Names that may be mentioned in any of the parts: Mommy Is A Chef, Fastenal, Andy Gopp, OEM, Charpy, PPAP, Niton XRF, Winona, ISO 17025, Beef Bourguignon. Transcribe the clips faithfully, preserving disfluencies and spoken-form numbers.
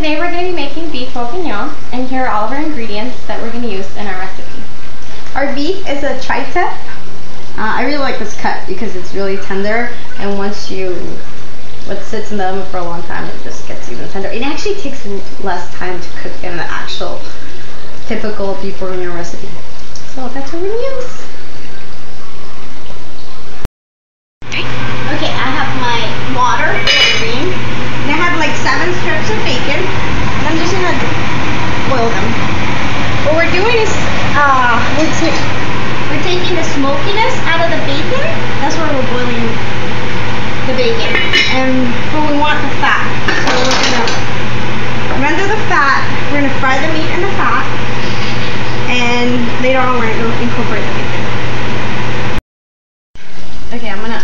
today we're going to be making beef bourguignon, and here are all of our ingredients that we're going to use in our recipe. Our beef is a tricep. Uh, I really like this cut because it's really tender, and once you, what sits in the oven for a long time, it just gets even tender. It actually takes less time to cook than the actual typical beef bourguignon recipe. So that's what we're going to use. Okay, I have my water, green, and I have like seven strips of bacon. And I'm just going to boil them. What we're doing is, uh, we're, we're taking the smokiness out of the bacon. That's why we're boiling the bacon. And but we want the fat, so we're going to render the fat. We're going to fry the meat and the fat. And later on we're going to incorporate the bacon. Okay, I'm going to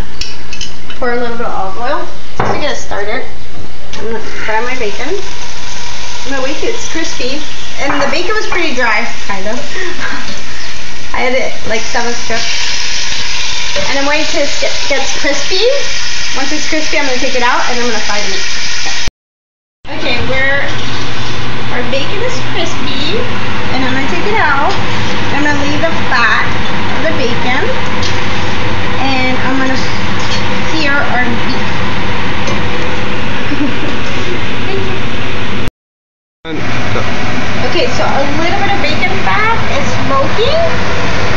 pour a little bit of olive oil just to get it started. I'm going to fry my bacon. I'm going to wait till it's crispy. And the bacon was pretty dry, kind of. I had it like seven strips. And I'm waiting till it gets crispy. Once it's crispy, I'm going to take it out and I'm going to fry the meat. Okay, we're, our bacon is crispy. And I'm going to take it out, I'm going to leave the fat of the bacon, and I'm going to sear our beef. Okay, so a little bit of bacon fat is smoking.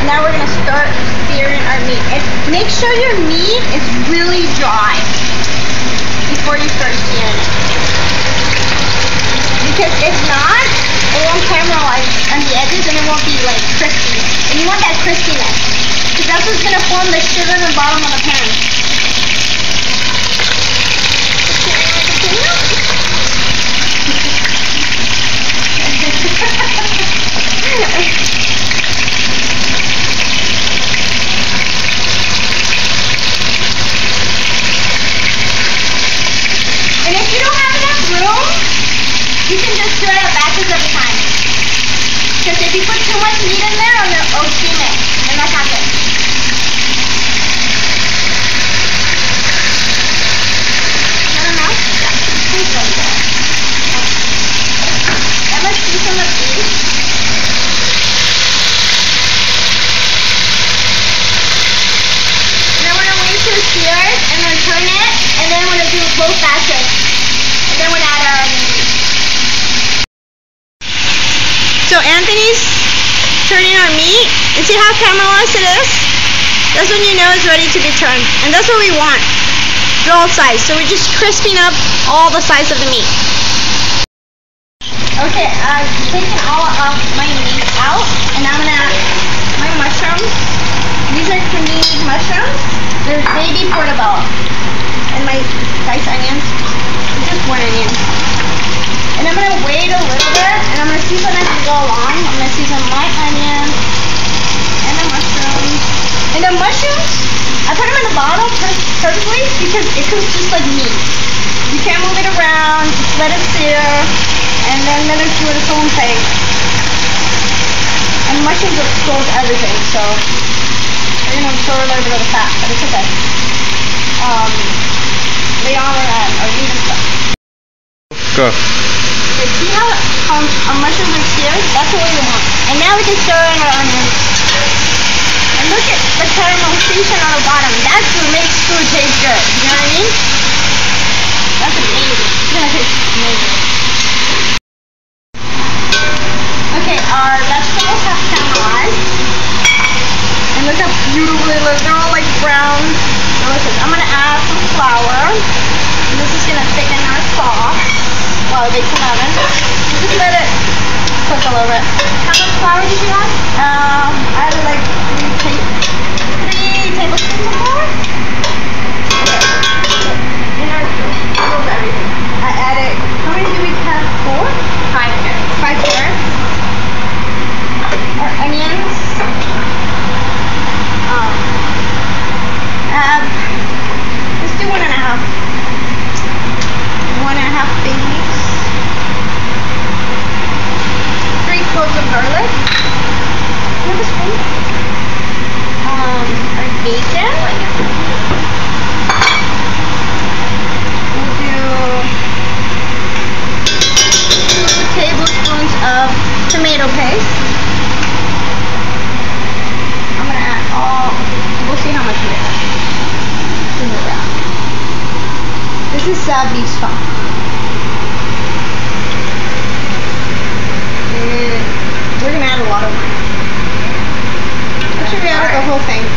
Now we're going to start searing our meat. And make sure your meat is really dry before you start searing it. Because if not, it won't caramelize on the edges and it won't be like crispy. And you want that crispiness, because that's what's going to form the sugar in the bottom of the pan. And if you don't have enough room, you can just stir it back every time. Because if you put too much meat in there, it'll steam it, and that's not good. Is that enough? Yeah, please let it go. Okay. And let's do some of these. And then we're gonna wait to sear it, and then turn it, and then we're gonna do it both facets. And then we're gonna add our onion. So Anthony's turning our meat, and see how caramelized it is? That's when you know it's ready to be turned, and that's what we want. They're all sides, so we're just crisping up all the sides of the meat. Okay, I've taken all of my meat out, and I'm gonna add my mushrooms. These are panini mushrooms. They're baby portobello, and my diced onions. Just one onion. And I'm gonna wait a little bit, and I'm gonna season as we go along. I'm gonna season my onions and the mushrooms. And the mushrooms, I put them in the bottle perfectly because it cooks just like meat. You can't move it around, just let it sear, and then let it do its own thing. And mushrooms absorb everything, so we're gonna absorb a little bit of the fat, but it's okay. Um, later on, we're gonna add our meat and stuff. Go. See how um, our mushrooms are seared? That's what we want. And now we can stir in our onions. And look at the caramelization on the bottom. That's what makes food taste good. You know what I mean? That's amazing. It's gonna taste amazing. Okay, our vegetables have caramelized. And look how beautifully they look. They're all like brown. Delicious. I'm gonna add some flour. And this is gonna thicken our sauce. While it bakes in the oven. Just let it cook a little bit. How much flour did you add? Um, I added like three, ta three tablespoons of flour. Okay. This is a beef stock. And we're gonna add a lot of wine. Actually, we added the whole thing.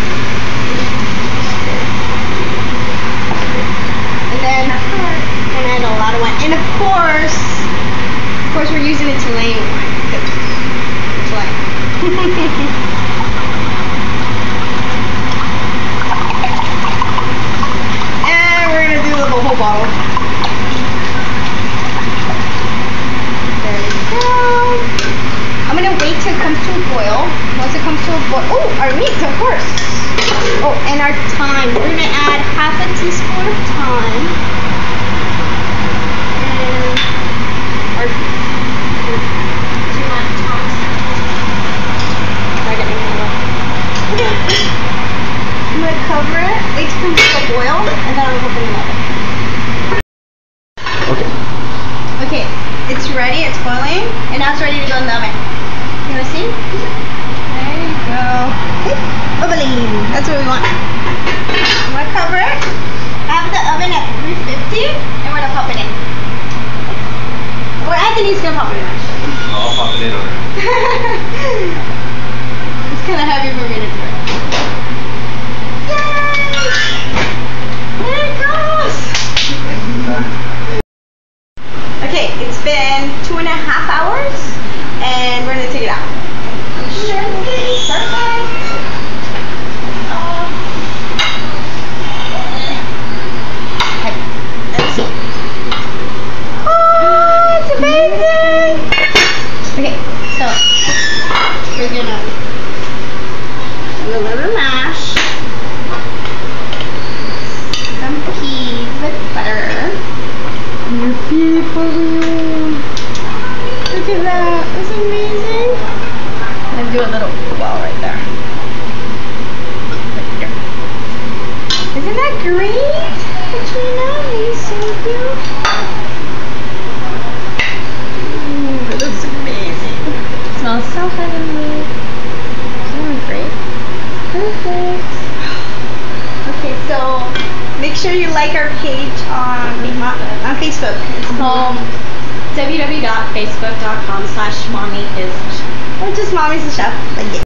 And then we're gonna add a lot of wine. And of course, of course, we're using Italian wine. Italian. Bottle. There we go. I'm gonna wait till it comes to a boil. Once it comes to a boil, oh, our meat, of course. Oh, and our thyme. We're gonna add half a teaspoon of thyme. And our two okay. I'm gonna cover it. Wait till it comes to a boil, and then I'm gonna open it up. It's ready, it's boiling, and now it's ready to go in the oven. You wanna see? There you go. Bubbling. That's what we want. I'm gonna cover it. Have the oven at three fifty, and we're gonna pop it in. Or Anthony's gonna pop it in, actually. I'll pop it in already. It's kinda heavy for me to do it. Yay! There it goes! Okay, it's been two and a half hours, and we're gonna take it out. Are you sure it's perfect? Um, okay, let's see. Oh, it's amazing! Okay, so we're gonna do a little mash, some peas with butter. Your beef bourguignon. Look at that. It's amazing. I'm gonna do a little ball right there. Right here. Isn't that great? Katrina, are you so beautiful? Ooh, it looks amazing. It smells so heavenly. Isn't that great? Perfect. Okay, so make sure you like our page on on Facebook. It's called w w w dot facebook dot com slash mommy is a chef. Or just Mommy's a Chef. Like it.